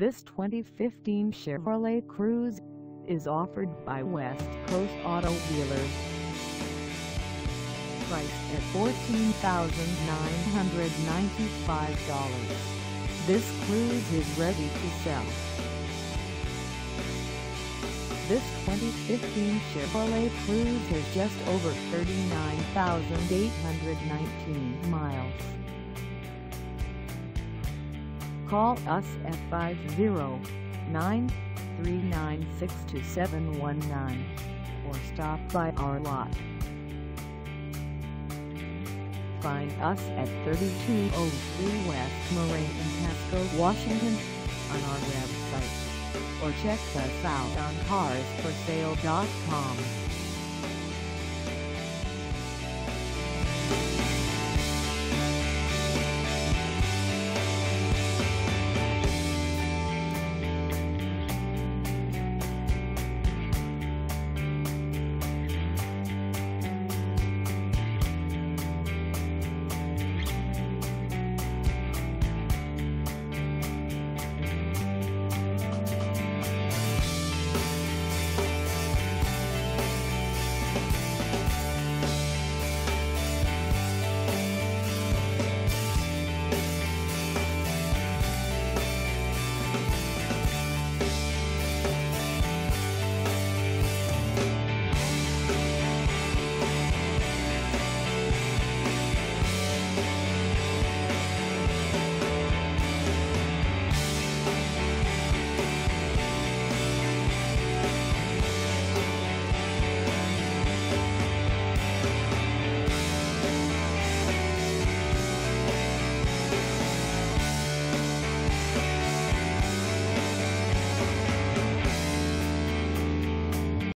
This 2015 Chevrolet Cruze is offered by West Coast Auto Dealers. Priced at $14,995, this Cruze is ready to sell. This 2015 Chevrolet Cruze has just over 39,819 miles. Call us at 509-396-2719 or stop by our lot. Find us at 3203 West Moraine in Pasco, Washington on our website, or check us out on carsforsale.com.